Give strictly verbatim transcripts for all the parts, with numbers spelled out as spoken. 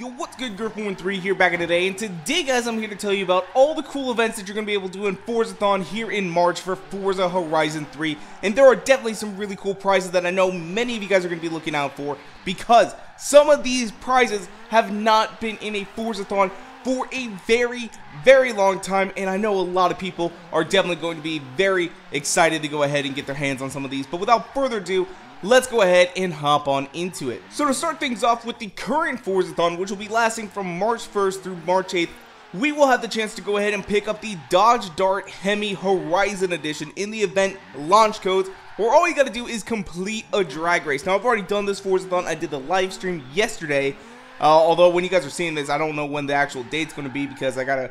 Yo, what's good, Grrr four one three here back in today, and today guys I'm here to tell you about all the cool events that you're going to be able to do in Forzathon here in March for Forza Horizon three, and there are definitely some really cool prizes that I know many of you guys are going to be looking out for, because some of these prizes have not been in a Forzathon for a very, very long time, and I know a lot of people are definitely going to be very excited to go ahead and get their hands on some of these, but without further ado, let's go ahead and hop on into it. So to start things off with the current Forzathon, which will be lasting from March first through March eighth, we will have the chance to go ahead and pick up the Dodge Dart Hemi Horizon Edition in the event launch codes, where all you gotta do is complete a drag race. Now I've already done this Forzathon, I did the live stream yesterday, uh, although when you guys are seeing this, I don't know when the actual date's gonna be because I gotta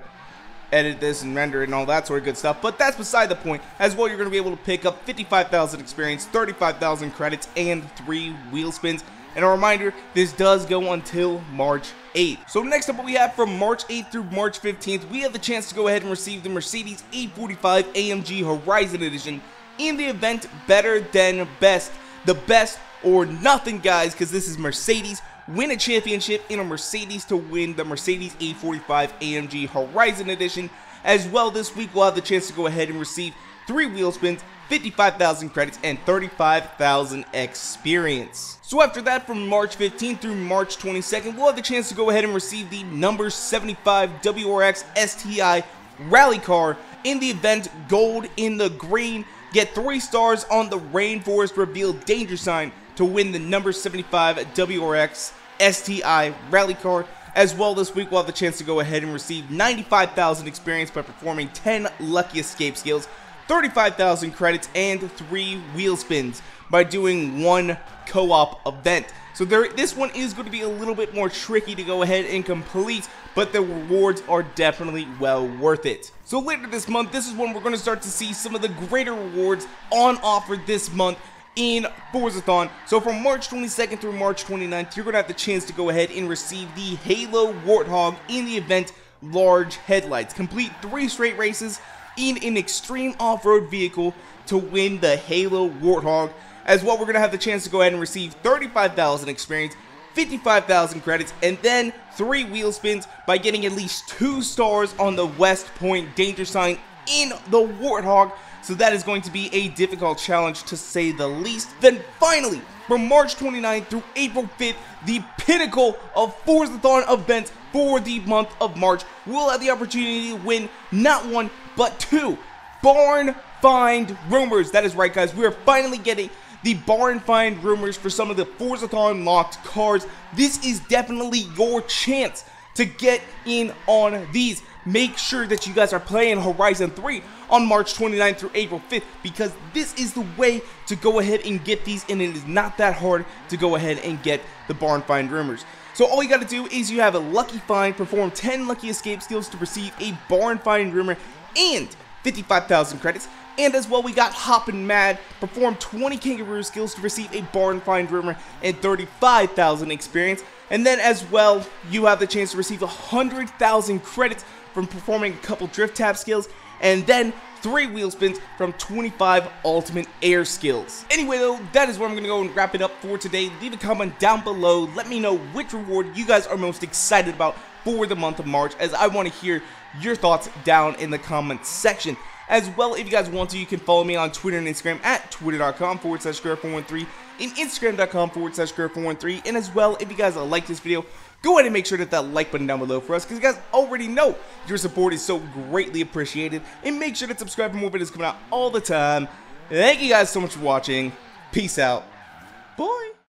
edit this and render it and all that sort of good stuff, but that's beside the point. As well, you're going to be able to pick up fifty-five thousand experience, thirty-five thousand credits, and three wheel spins. And a reminder, this does go until March eighth. So next up, what we have from March eighth through March fifteenth, we have the chance to go ahead and receive the Mercedes A forty-five A M G Horizon Edition in the event Better Than Best, the best or nothing, guys, because this is Mercedes. Win a championship in a Mercedes to win the Mercedes A forty-five A M G Horizon Edition. As well, this week we'll have the chance to go ahead and receive three wheel spins, fifty-five thousand credits, and thirty-five thousand experience. So after that, from March fifteenth through March twenty-second, we'll have the chance to go ahead and receive the number seventy-five W R X S T I Rally Car in the event Gold in the Green. Get three stars on the Rainforest Reveal Danger Sign to win the number seventy-five W R X S T I Rally Car. As well, this week we'll have the chance to go ahead and receive ninety-five thousand experience by performing ten lucky escape skills, thirty-five thousand credits, and three wheel spins by doing one co-op event. So there, this one is going to be a little bit more tricky to go ahead and complete, but the rewards are definitely well worth it. So later this month, this is when we're going to start to see some of the greater rewards on offer this month in Forzathon. So from March twenty-second through March twenty-ninth, you're going to have the chance to go ahead and receive the Halo Warthog in the event Large Headlights. Complete three straight races in an extreme off-road vehicle to win the Halo Warthog. As well, we're going to have the chance to go ahead and receive thirty-five thousand experience, fifty-five thousand credits, and then three wheel spins by getting at least two stars on the West Point Danger Sign in the Warthog. So that is going to be a difficult challenge, to say the least. Then finally, from March twenty-ninth through April fifth, the pinnacle of Forzathon events for the month of March, we'll have the opportunity to win not one, but two Barn Find Rumors. That is right, guys. We are finally getting the Barn Find Rumors for some of the Forzathon locked cars. This is definitely your chance to get in on these. Make sure that you guys are playing Horizon three on March twenty-ninth through April fifth, because this is the way to go ahead and get these, and it is not that hard to go ahead and get the Barn Find Rumors. So all you got to do is you have a lucky find, perform ten lucky escape skills to receive a Barn Find Rumor and fifty-five thousand credits. And as well, we got Hoppin' Mad, perform twenty kangaroo skills to receive a Barn Find Rumor and thirty-five thousand experience. And then as well, you have the chance to receive one hundred thousand credits from performing a couple drift tap skills, and then three wheel spins from twenty-five ultimate air skills. Anyway though, that is where I'm going to go and wrap it up for today. Leave a comment down below, let me know which reward you guys are most excited about for the month of March, as I want to hear your thoughts down in the comments section. As well, if you guys want to, you can follow me on Twitter and Instagram at twitter.com forward slash Grrr413 and Instagram.com forward slash Grrr413. And as well, if you guys like this video, go ahead and make sure that that like button down below for us, because you guys already know your support is so greatly appreciated. And make sure to subscribe for more videos coming out all the time. Thank you guys so much for watching. Peace out. Bye.